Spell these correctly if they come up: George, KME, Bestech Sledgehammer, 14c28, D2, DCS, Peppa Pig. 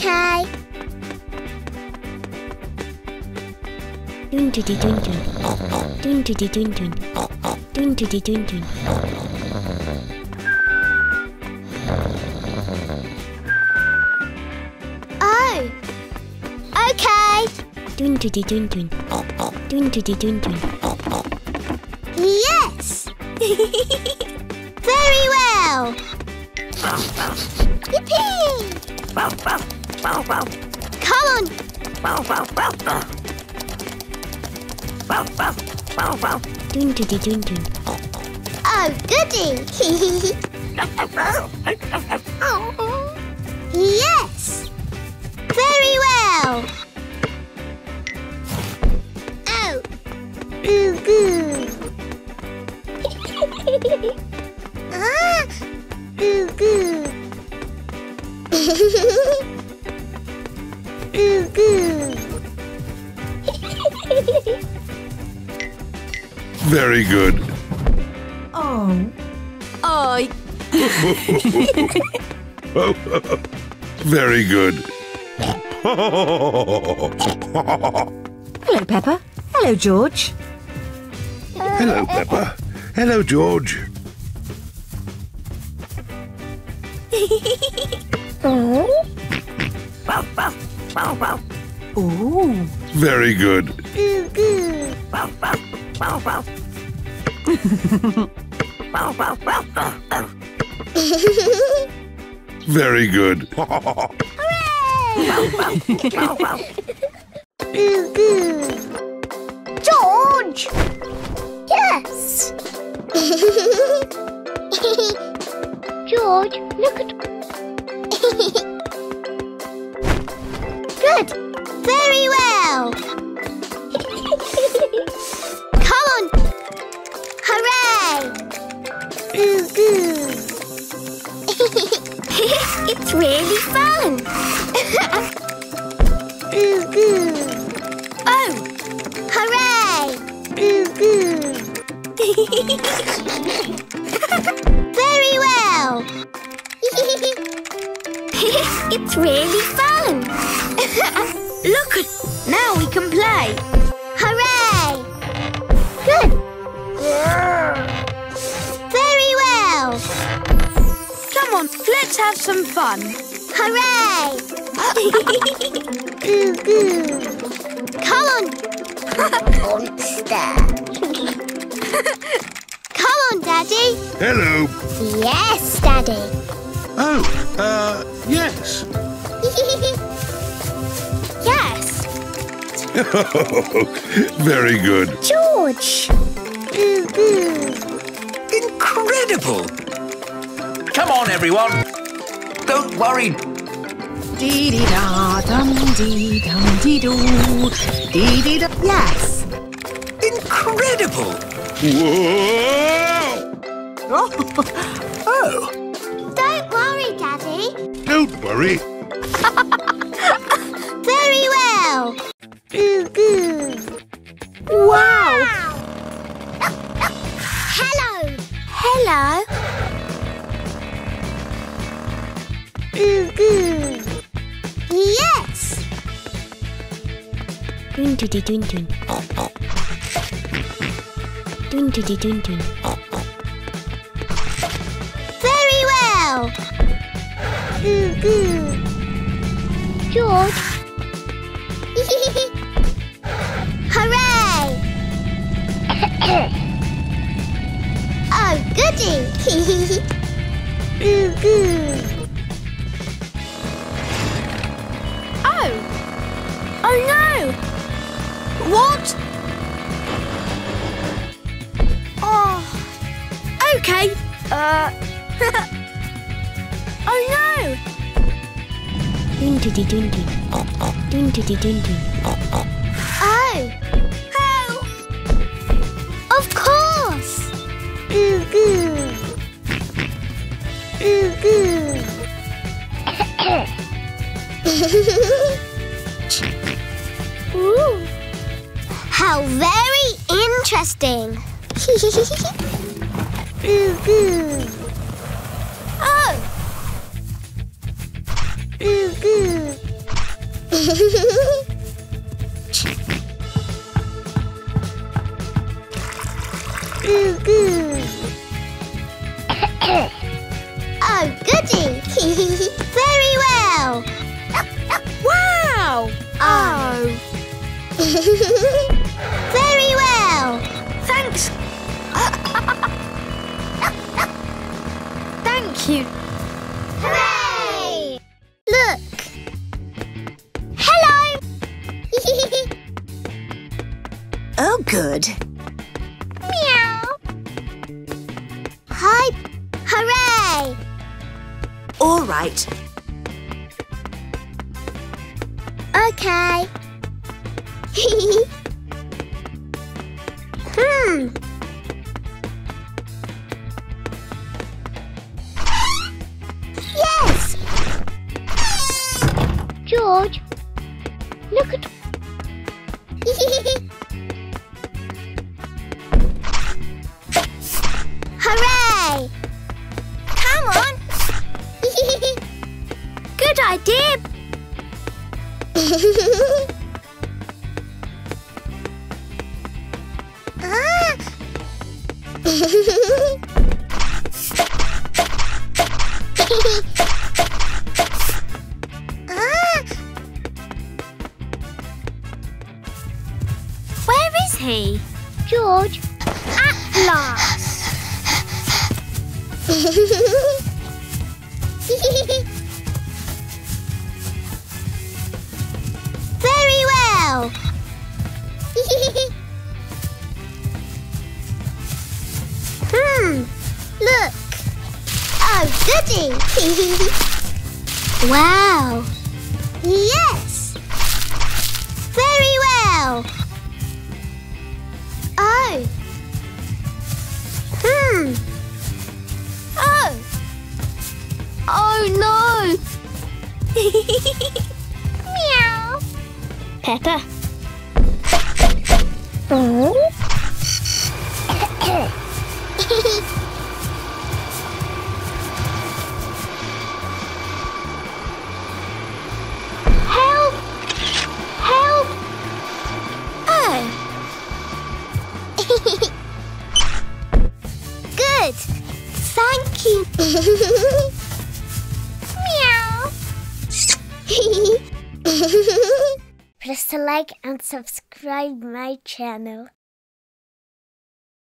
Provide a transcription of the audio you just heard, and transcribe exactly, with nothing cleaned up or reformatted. Okay. Dun dun dun dun dun. Dun dun dun dun dun. Dun dun dun dun dun. Oh. Okay. Dun dun dun dun dun. Dun dun dun dun. Yes. Very well. Yippee! Come on! Dun dun dun dun. Oh, goody! Oh. Yes! Very well! Oh! Goo goo! Ah! Goo goo! Goo goo. Very good. Oh. Oh. Very good. Hello, Peppa. Hello, George. Hello, Peppa. Hello, George. Oh. Ooh. Very good. Goo goo. Very good. Hooray! Goo goo. George. Yes. George, look at. Good! Very well! Come on! Hooray! Goo goo! It's really fun! Goo goo! Oh! Hooray! Goo goo! Very well! It's really fun! Look at... Now we can play! Hooray! Good! Very well! Come on, let's have some fun! Hooray! Goo goo! Come on! Monster! Come on, Daddy! Hello! Yes, Daddy! Oh, uh, yes. Yes. Very good. George. Goo goo. Incredible. Come on, everyone. Don't worry. Dee-dee-da, dum-dee-dum-dee-doo. Dee-dee-da. Yes. Incredible. Whoa. Oh. Oh. Don't worry, Daddy. Don't worry. Very well. Goo goo. Wow. Wow. Hello. Hello. Goo goo. Yes. Dun dun dun dun. Dun dun dun dun. Goo goo. George. Hooray! Oh, goody! Goo goo. Oh! Oh no! What? Oh. Okay. Uh. Oh no! Dun dun dun dun. Dun dun dun dun. Oh! Help! Of course! Goo goo. Goo goo. Ooh. How very interesting! Goo goo. Oh! Goo goo. Goo goo. Oh, goody. Very well. Wow. Oh. Very well. Thanks. Thank you. Hooray! Look. Hello. Oh, good. Meow. Hi. Hooray! All right. Okay. Hmm. Yes! George, look at... Hooray! Come on! Good idea! Ah. Where is he? George, at last. Very well. Look! Oh, goody! Wow! Yes! Very well! Oh! Hmm! Oh! Oh, no! Meow! Peppa! Oh! Good. Thank you. Meow. Press the like and subscribe my channel.